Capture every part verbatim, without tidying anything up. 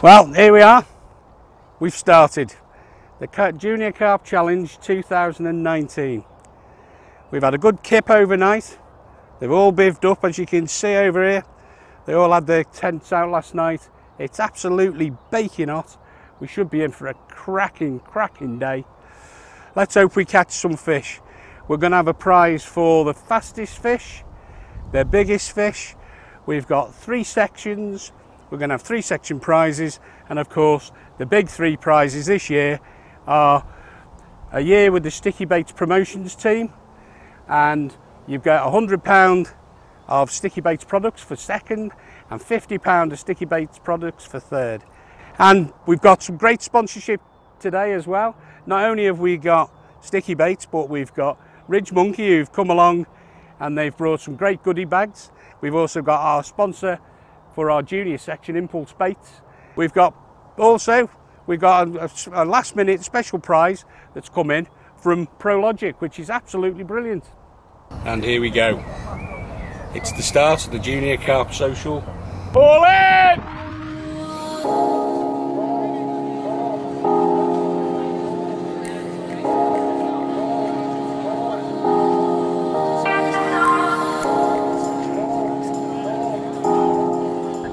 Well, here we are. We've started the Junior Carp Challenge two thousand nineteen. We've had a good kip overnight. They've all bivved up, as you can see over here. They all had their tents out last night. It's absolutely baking hot. We should be in for a cracking, cracking day. Let's hope we catch some fish. We're going to have a prize for the fastest fish, the biggest fish. We've got three sections. We're going to have three section prizes. And of course, the big three prizes this year are a year with the Sticky Baits promotions team. And you've got one hundred pounds of Sticky Baits products for second and fifty pounds of Sticky Baits products for third. And we've got some great sponsorship today as well. Not only have we got Sticky Baits, but we've got Ridge Monkey, who've come along and they've brought some great goodie bags. We've also got our sponsor for our junior section, Impulse Baits. We've got also, we've got a, a last minute special prize that's come in from Prologic, which is absolutely brilliant. And here we go. It's the start of the Junior Carp Social. All in!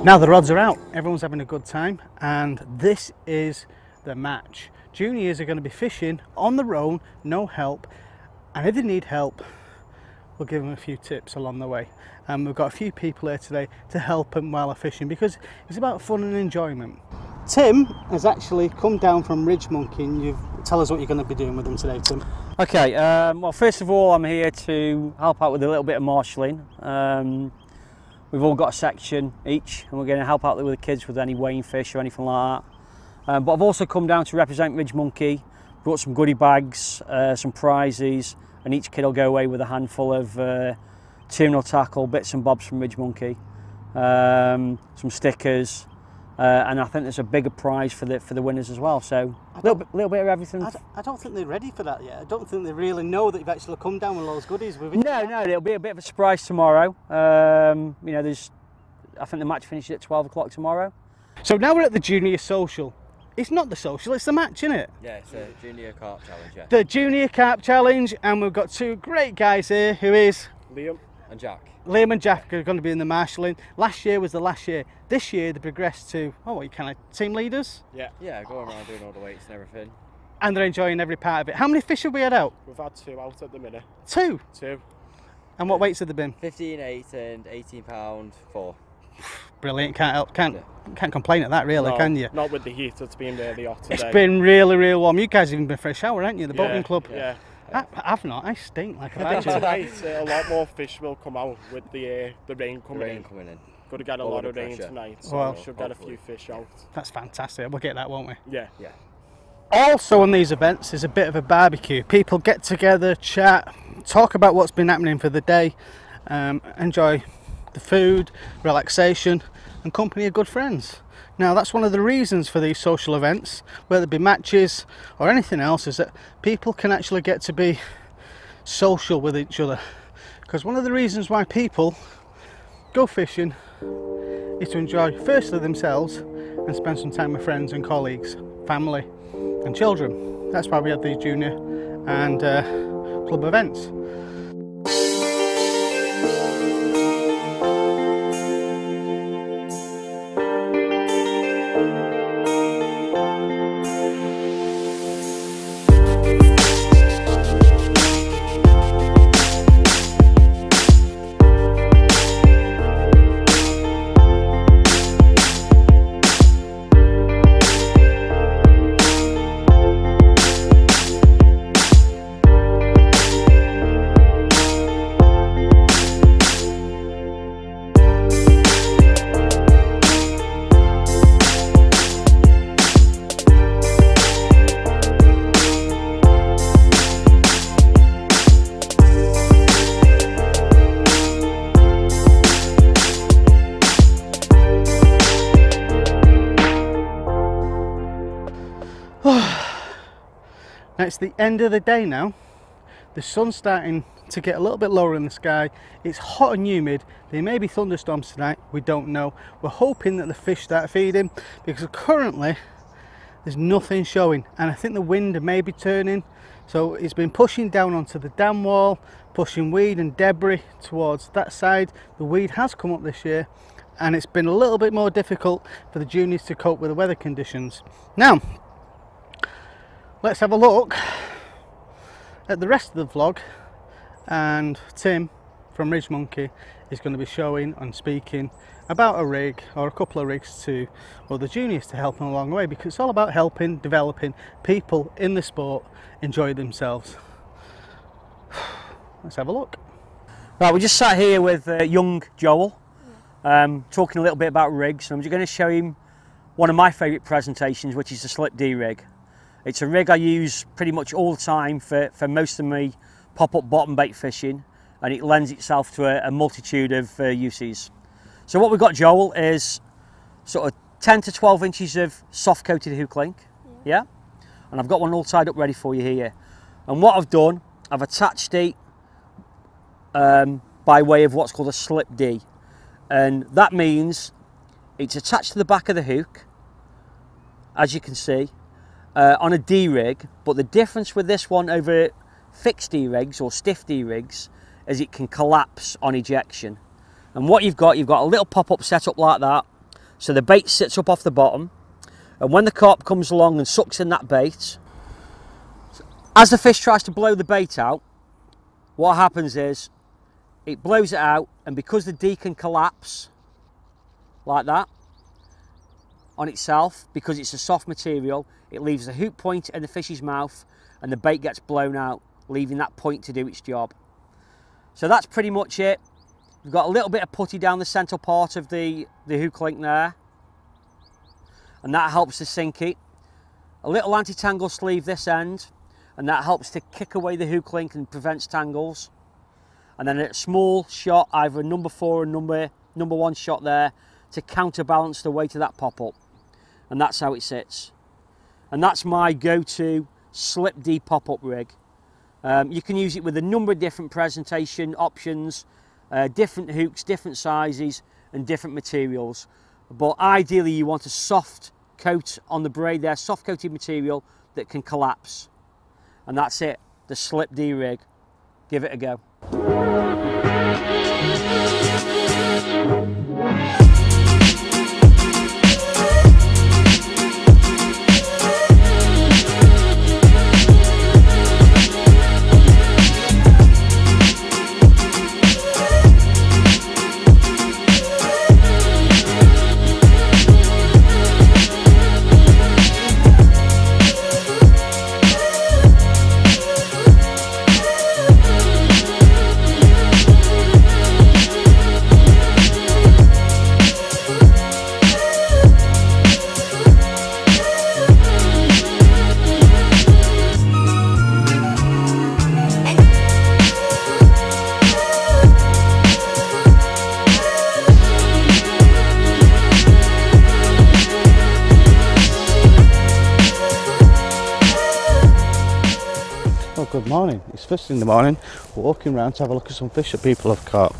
Now the rods are out, everyone's having a good time, and this is the match. Juniors are going to be fishing on their own, no help, and if they need help, we'll give them a few tips along the way. And we've got a few people here today to help them while they're fishing, because it's about fun and enjoyment. Tim has actually come down from Ridge Monkey, and you've tell us what you're going to be doing with them today, Tim. Okay, um, well first of all I'm here to help out with a little bit of marshalling. Um, We've all got a section each, and we're going to help out with the kids with any weighing fish or anything like that. Um, but I've also come down to represent Ridge Monkey, brought some goodie bags, uh, some prizes, and each kid will go away with a handful of uh, terminal tackle, bits and bobs from Ridge Monkey, um, some stickers, uh, and I think there's a bigger prize for the for the winners as well. So a little bit, little bit of everything. I don't, I don't think they're ready for that yet. I don't think they really know that you've actually come down with loads of goodies. With no, no, it'll be a bit of a surprise tomorrow. Um, you know, there's, I think the match finishes at twelve o'clock tomorrow. So now we're at the Junior Social. It's not the social, it's the match, isn't it? Yeah, it's the Junior Carp Challenge. Yeah. The Junior Carp Challenge, and we've got two great guys here. Who is Liam and Jack? Liam and Jack are going to be in the marshalling. Last year was the last year. This year they progressed to, oh, what, you kind of team leaders? Yeah, yeah, going around doing all the weights and everything. And they're enjoying every part of it. How many fish have we had out? We've had two out at the minute. Two? Two. And what weights have they been? fifteen eight and eighteen pound four. Brilliant, can't help, can't, can't complain at that really, no, can you? Not with the heat that's been really hot today. It's been really, really warm. You guys have even been for a shower, haven't you, the yeah, boating club? Yeah. I, I've not. I stink like a Tonight, uh, a lot more fish will come out with the uh, the rain coming the rain in. Coming in. Got to get a All lot of pressure. rain tonight, so well, we should hopefully. get a few fish out. That's fantastic. We'll get that, won't we? Yeah. Yeah. Also, on these events, there's a bit of a barbecue. People get together, chat, talk about what's been happening for the day, um, enjoy the food, relaxation, and company of good friends. Now that's one of the reasons for these social events, whether it be matches or anything else, is that people can actually get to be social with each other. Because one of the reasons why people go fishing is to enjoy firstly themselves and spend some time with friends and colleagues, family and children. That's why we have these junior and uh, club events. It's the end of the day now. The sun's starting to get a little bit lower in the sky. It's hot and humid. There may be thunderstorms tonight, we don't know. We're hoping that the fish start feeding, because currently there's nothing showing, and I think the wind may be turning. So it's been pushing down onto the dam wall, pushing weed and debris towards that side. The weed has come up this year, and it's been a little bit more difficult for the juniors to cope with the weather conditions. Now, let's have a look at the rest of the vlog, and Tim from Ridge Monkey is going to be showing and speaking about a rig or a couple of rigs to other juniors to help them along the way, because it's all about helping, developing people in the sport enjoy themselves. Let's have a look. Right, we just sat here with uh, young Joel, um, talking a little bit about rigs, and I'm just going to show him one of my favourite presentations, which is the Slip D rig. It's a rig I use pretty much all the time for, for most of my pop-up bottom bait fishing, and it lends itself to a, a multitude of uh, uses. So what we've got, Joel, is sort of ten to twelve inches of soft-coated hook link, yeah. yeah? And I've got one all tied up ready for you here. And what I've done, I've attached it um, by way of what's called a slip D. And that means it's attached to the back of the hook, as you can see, uh, on a D rig. But the difference with this one over fixed D rigs or stiff D rigs is it can collapse on ejection. And what you've got, you've got a little pop-up set up like that, so the bait sits up off the bottom, and when the carp comes along and sucks in that bait, as the fish tries to blow the bait out, what happens is it blows it out, and because the D can collapse like that on itself, because it's a soft material, it leaves the hook point in the fish's mouth, and the bait gets blown out, leaving that point to do its job. So that's pretty much it. We've got a little bit of putty down the central part of the, the hook link there, and that helps to sink it. A little anti-tangle sleeve this end, and that helps to kick away the hook link and prevents tangles. And then a small shot, either a number four or number, number one shot there, to counterbalance the weight of that pop-up. And that's how it sits. And that's my go-to Slip D pop-up rig. Um, you can use it with a number of different presentation options, Uh, different hooks, different sizes and different materials, but ideally you want a soft coat on the braid there, soft coated material that can collapse. And that's it, the Slip D rig. Give it a go. Good morning. It's first in the morning. We're walking around to have a look at some fish that people have caught.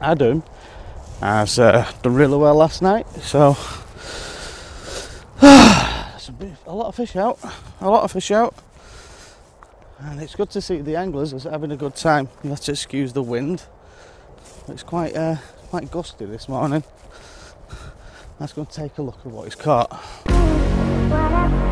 Adam has uh, done really well last night, so there's a lot of fish out, a lot of fish out, and it's good to see the anglers are having a good time. You have to excuse the wind. It's quite uh, quite gusty this morning. Let's go and take a look at what he's caught. What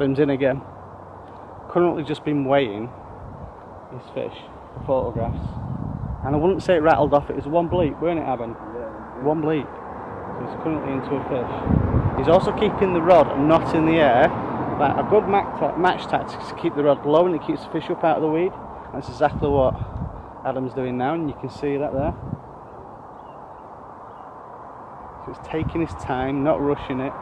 Adam's in again. Currently just been weighing his fish for photographs. And I wouldn't say it rattled off, it was one bleep, weren't it, Adam? Yeah. One bleep. So he's currently into a fish. He's also keeping the rod not in the air. Like a good match tactic is to keep the rod low and it keeps the fish up out of the weed. And that's exactly what Adam's doing now, and you can see that there. So it's taking his time, not rushing it.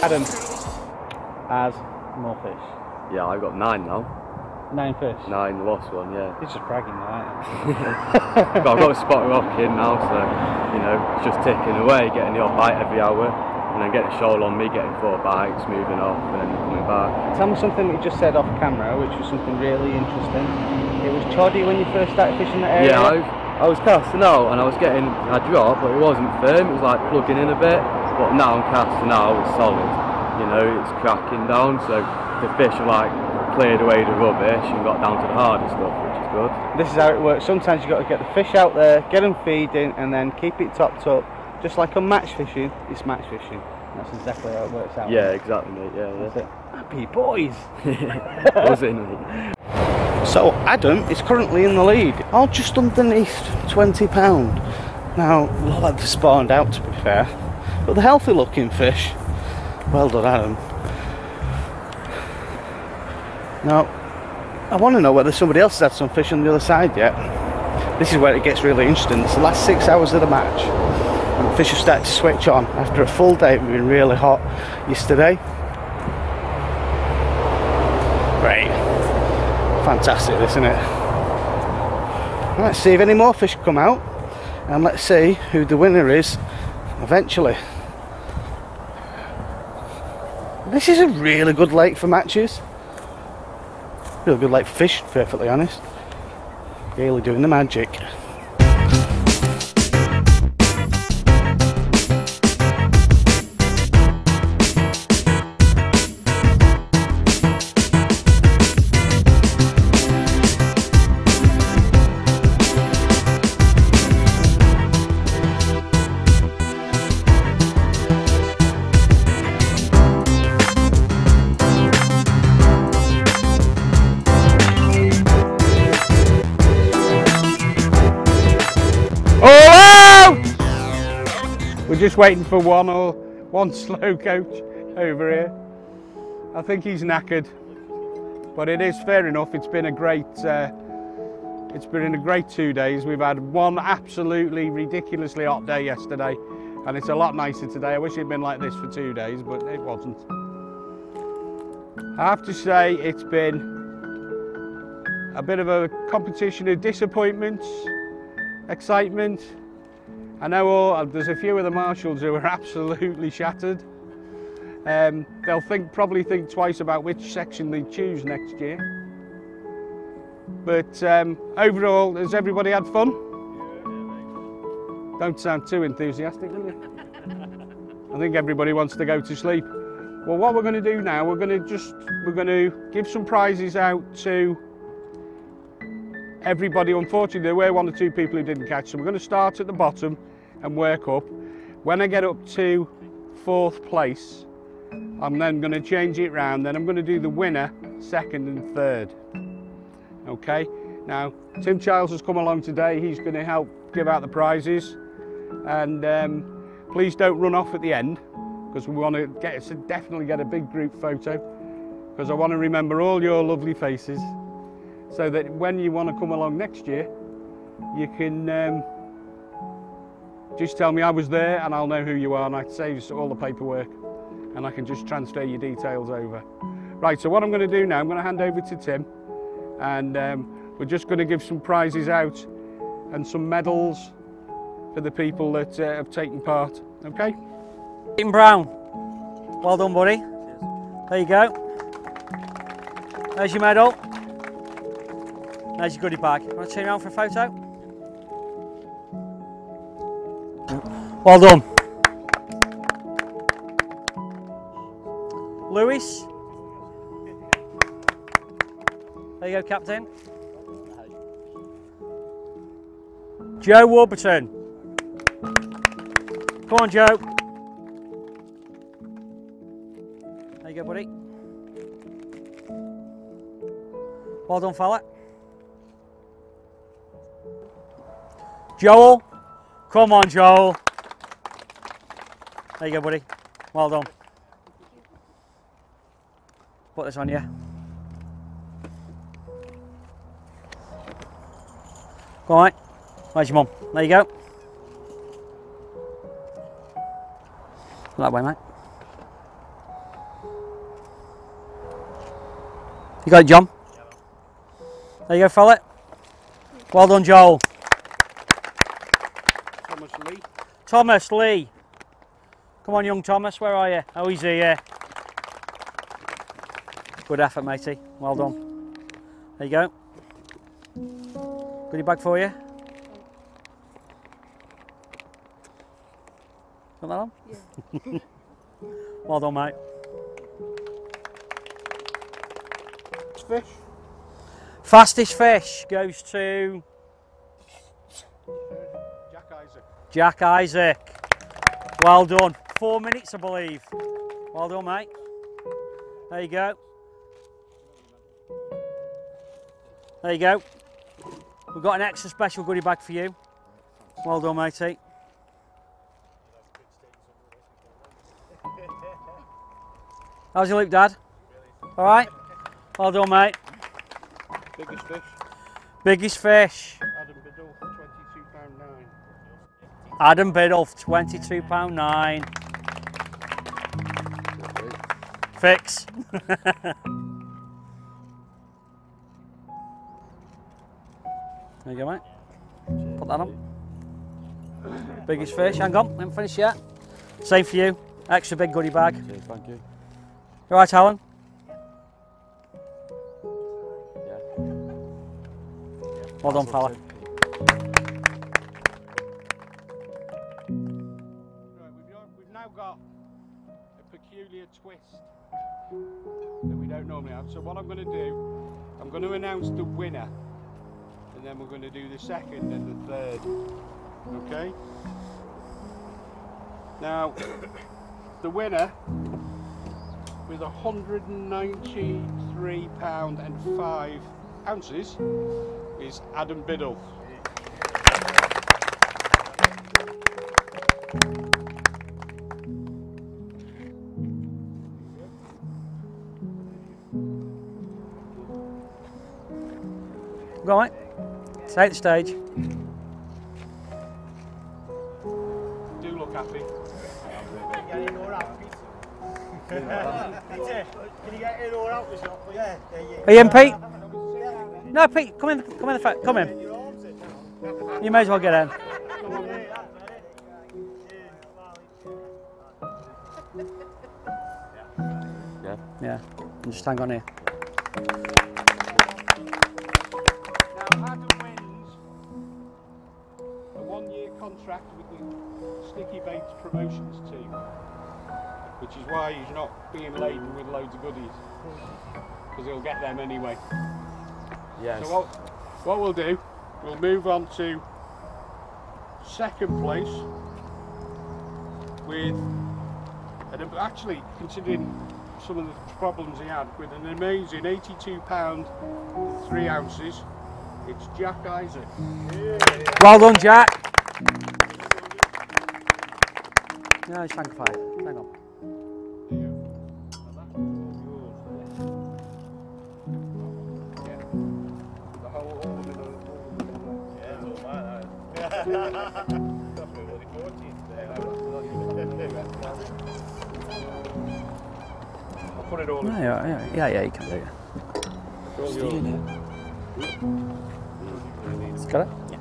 Adam has more fish. Yeah, I've got nine now. Nine fish? Nine, lost one, yeah. He's just bragging now, aren't you? But I've got a spot rock in now, so, you know, it's just ticking away, getting the odd bite every hour, and then getting a shoal on me, getting four bites, moving off, and then coming back. Tell me something that you just said off camera, which was something really interesting. It was Choddy when you first started fishing that area? Yeah, I, I was casting out, and I was getting a drop, but it wasn't firm, it was like plugging in a bit. But now I'm casting out, it's solid, you know, it's cracking down, so the fish have like cleared away the rubbish and got down to the harder stuff, which is good. This is how it works. Sometimes you've got to get the fish out there, get them feeding, and then keep it topped up. Just like on match fishing, it's match fishing. That's exactly how it works out. Yeah, exactly, mate, yeah, yeah. That's it. Happy boys! Was it, mate? So Adam is currently in the lead, all just underneath twenty pound. Now, a lot have spawned out, to be fair. But the healthy looking fish, well done Adam. Now, I want to know whether somebody else has had some fish on the other side yet. This is where it gets really interesting. It's the last six hours of the match and the fish have started to switch on after a full day. It been really hot yesterday. Great. Fantastic, isn't it? Let's see if any more fish come out and let's see who the winner is eventually. This is a really good lake for matches. Really good lake for fish, perfectly honest. Really doing the magic. Just waiting for one or one slow coach over here. I think he's knackered, but it is fair enough. It's been a great, uh, it's been a great two days. We've had one absolutely ridiculously hot day yesterday, and it's a lot nicer today. I wish it'd been like this for two days, but it wasn't. I have to say it's been a bit of a competition of disappointments, excitement. I know all, there's a few of the marshals who are absolutely shattered. Um, they'll think, probably think twice about which section they choose next year. But um, overall, has everybody had fun? Don't sound too enthusiastic, will you? I think everybody wants to go to sleep. Well, what we're going to do now, we're going to just, we're going to give some prizes out to everybody. Unfortunately, there were one or two people who didn't catch, so we're going to start at the bottom and work up. When I get up to fourth place, I'm then going to change it round. Then I'm going to do the winner, second and third. Okay, now Tim Childs has come along today. He's going to help give out the prizes, and um, please don't run off at the end, because we want to get to definitely get a big group photo, because I want to remember all your lovely faces, so that when you want to come along next year, you can um, Just tell me I was there and I'll know who you are, and I'd save all the paperwork and I can just transfer your details over. Right, so what I'm going to do now, I'm going to hand over to Tim, and um, we're just going to give some prizes out and some medals for the people that uh, have taken part, okay? Tim Brown, well done, buddy. There you go. There's your medal. There's your goodie bag. Want to turn around for a photo? Well done. Lewis. There you go, Captain. Joe Warburton. Come on, Joe. There you go, buddy. Well done, fella. Joel. Come on, Joel. There you go, buddy. Well done. Put this on you. Go on, mate. Where's your mum? There you go. That way, mate. You got it, John? There you go, fella. Well done, Joel. Thomas Lee. Thomas Lee. Come on, young Thomas, where are you? Oh, he's here. Good effort, matey. Well done. There you go. Goodie bag for you. Got that on? Yeah. Well done, mate. Fish. Fastest fish goes to Jack Isaac. Jack Isaac. Well done. Four minutes, I believe. Well done, mate. There you go. There you go. We've got an extra special goodie bag for you. Well done, matey. How's your look, Dad? All right. Well done, mate. Biggest fish. Biggest fish. Adam Biddle for twenty-two pounds nine. Fix. There you go, mate. Put that on. Biggest fish. Hang on, we haven't finished yet. Same for you. Extra big goodie bag. Okay, thank you. You all right, Alan? Yeah. Well done, fella. Twist that we don't normally have. So what I'm going to do, I'm going to announce the winner, and then we're going to do the second and the third. Okay? Now, the winner with one hundred ninety-three pounds and five ounces is Adam Biddle. Right, take the stage. Do look happy. Are you in, Pete? No, Pete, come in, come in the front, come in. You may as well get in. Yeah, yeah. Just hang on here. With the Sticky Baits promotions team, which is why he's not being laden with loads of goodies, because he'll get them anyway. Yes. So what, what we'll do, we'll move on to second place with, and actually considering some of the problems he had, with an amazing eighty-two pounds three ounces, it's Jack Isaac. Yeah. Well done, Jack. No, it's tank five. Hang on. put it all no, in. Yeah, yeah, yeah, yeah, you can do it. It's all yours. It's got it? Yeah.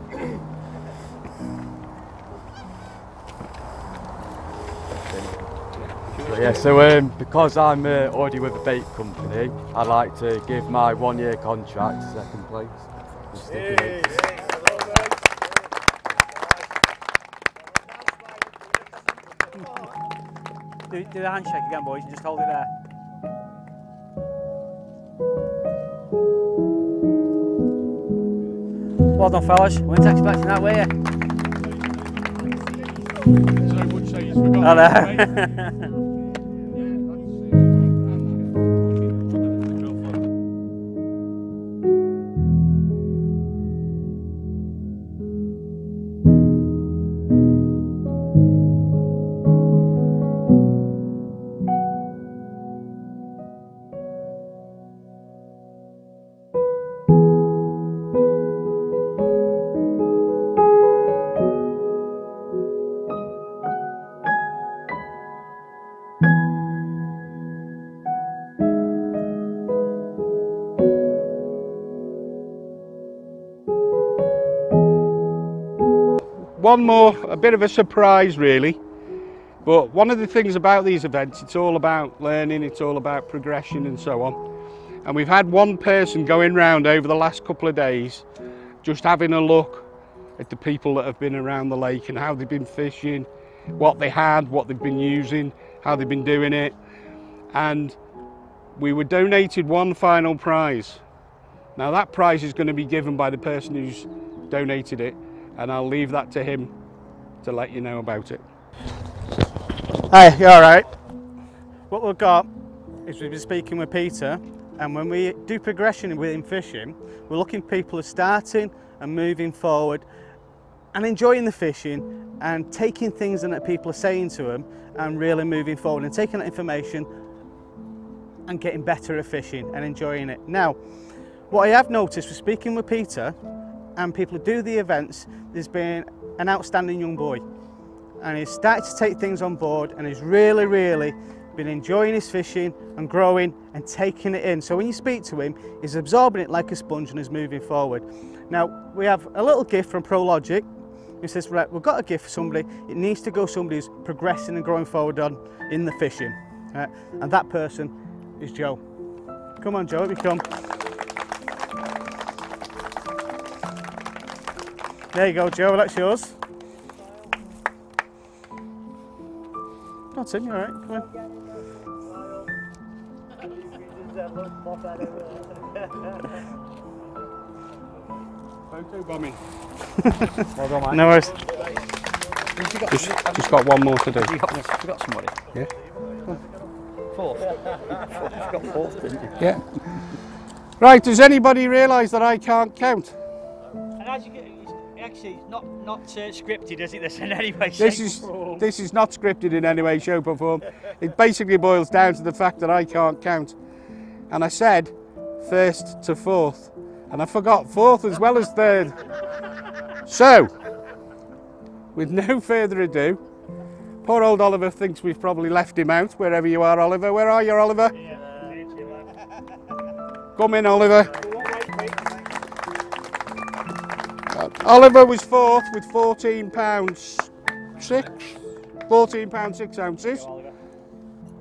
But yeah, so um, because I'm uh, already with a bait company, I'd like to give my one-year contract second place. Hey, hey, hello, mate. Do, do the handshake again, boys, and just hold it there. Well done, fellas. Weren't expecting that, were you? So much say he's forgotten. I know. One more, a bit of a surprise really, but one of the things about these events, it's all about learning, it's all about progression and so on. And we've had one person going round over the last couple of days, just having a look at the people that have been around the lake and how they've been fishing, what they had, what they've been using, how they've been doing it. And we were donated one final prize. Now that prize is going to be given by the person who's donated it. And I'll leave that to him to let you know about it. Hi, you all right? What we've got is we've been speaking with Peter, and when we do progression within fishing, we're looking at people who are starting and moving forward and enjoying the fishing and taking things that people are saying to them and really moving forward and taking that information and getting better at fishing and enjoying it. Now, what I have noticed, we're speaking with Peter, and people who do the events, there's been an outstanding young boy. And he's started to take things on board and he's really, really been enjoying his fishing and growing and taking it in. So when you speak to him, he's absorbing it like a sponge and is moving forward. Now, we have a little gift from Prologic. He says, right, we've got a gift for somebody. It needs to go somebody who's progressing and growing forward on in the fishing. Right? And that person is Joe. Come on, Joe, here we come. There you go, Joe, that's yours. Oh, Tim, you alright? Come on. Photo bombing. Well done, mate. No worries. Just, just got one more to do. You got, you got somebody? Yeah. Fourth? You got fourth, didn't you? Yeah. Right, does anybody realise that I can't count? And as you get, actually, not not uh, scripted, is it? This in any way. This is form. This is not scripted in any way, shape, or form. It basically boils down to the fact that I can't count, and I said first to fourth, and I forgot fourth as well as third. So, with no further ado, poor old Oliver thinks we've probably left him out. Wherever you are, Oliver. Where are you, Oliver? Yeah. Come in, Oliver. Oliver was fourth with fourteen pounds six ounces.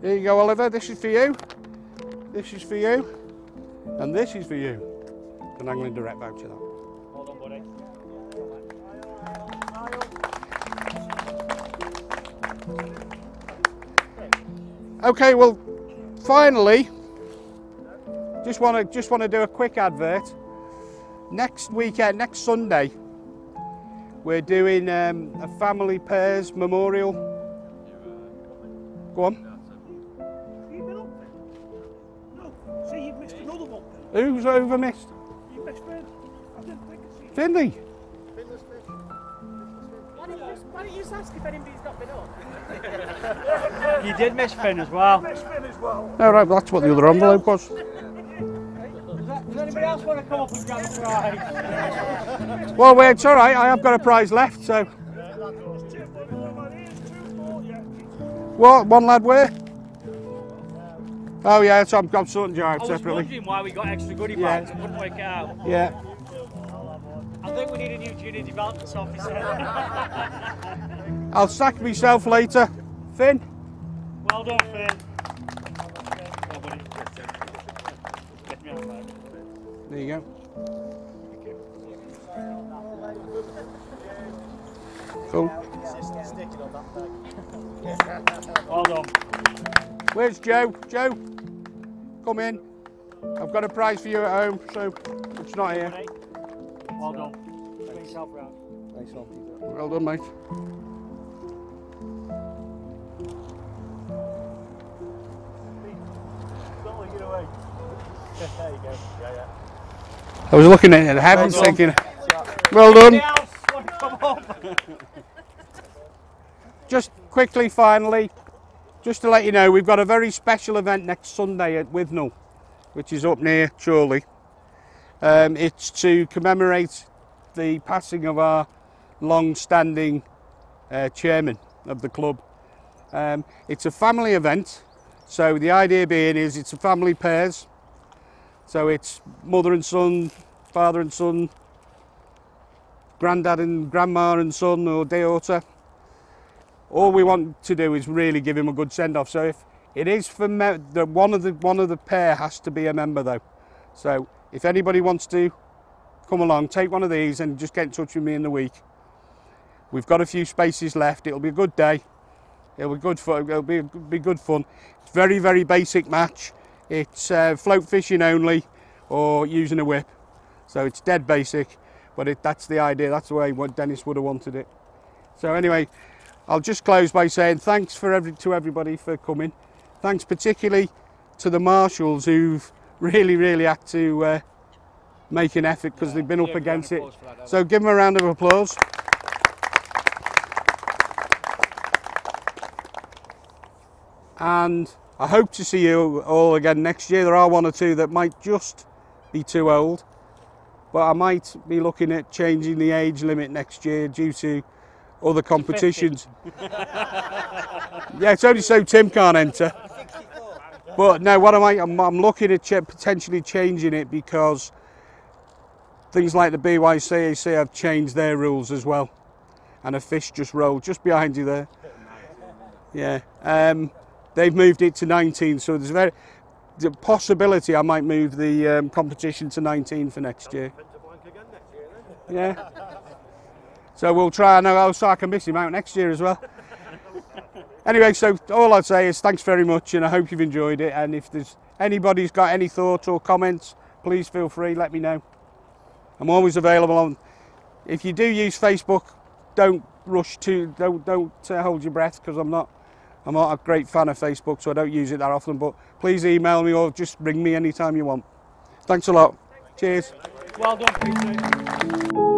Here you go, Oliver. This is for you. This is for you. And this is for you. An Angling Direct voucher, that. Hold on, buddy. Okay, well, finally, just want to just want to do a quick advert. Next weekend, next Sunday, we're doing um, a family pairs memorial. Go on. No, see, you've missed another one. Who's over missed? You missed Finn. I didn't think it's Finley. Finley's fish. Why don't you just ask if anybody's got been on? You did miss Finn as well. You missed Finn as well. No, right, that's what the other envelope was. Does anybody else want to come up and grab a prize? Well, wait, it's all right. I have got a prize left, so. What? One lad where? Oh yeah, so I'm, I'm sorting you out separately. I was wondering why we got extra goodie bags. Yeah. I couldn't work it out. Yeah. I think we need a new junior development officer. I'll sack myself later. Finn. Well done, Finn. There you go. Cool. Well done. Where's Joe? Joe, come in. I've got a prize for you at home, so it's not here. Well done. Bring yourself round. Nice one. Well done, mate. Don't get away. There you go. Yeah, yeah. I was looking at the heavens well thinking, well done. Just quickly, finally, just to let you know, we've got a very special event next Sunday at Withnall, which is up near Chorley. Um, it's to commemorate the passing of our long-standing uh, chairman of the club. Um, it's a family event, so the idea being is it's a family pairs. So it's mother and son, father and son, granddad and grandma and son, or daughter. All we want to do is really give him a good send-off. So if it is for me, the, one of the one of the pair has to be a member though. So if anybody wants to come along, take one of these and just get in touch with me in the week. We've got a few spaces left. It'll be a good day. It'll be good fun. It'll be be good fun. It's very very basic match. It's uh, float fishing only, or using a whip. So it's dead basic, but it, that's the idea. That's the way what Dennis would have wanted it. So anyway, I'll just close by saying thanks for every, to everybody for coming. Thanks particularly to the marshals who've really, really had to uh, make an effort because yeah, they've been up against it. That, so give them a round of applause. And I hope to see you all again next year. There are one or two that might just be too old, but I might be looking at changing the age limit next year due to other competitions. Yeah, it's only so Tim can't enter. But no, what am I? I'm, I'm looking at potentially changing it because things like the B Y C A C have changed their rules as well. And a fish just rolled just behind you there. Yeah, um, they've moved it to nineteen, so there's a very the possibility I might move the um, competition to nineteen for next year. Yeah. So we'll try, I know, so I can miss him out next year as well. Anyway, so all I'd say is thanks very much and I hope you've enjoyed it. And if there's anybody's got any thoughts or comments, please feel free, let me know. I'm always available on, if you do use Facebook, don't rush to, don't, don't uh, hold your breath because I'm not, I'm not a great fan of Facebook, so I don't use it that often, but please email me or just ring me anytime you want. Thanks a lot. Thank you. Cheers. Well done, Peter.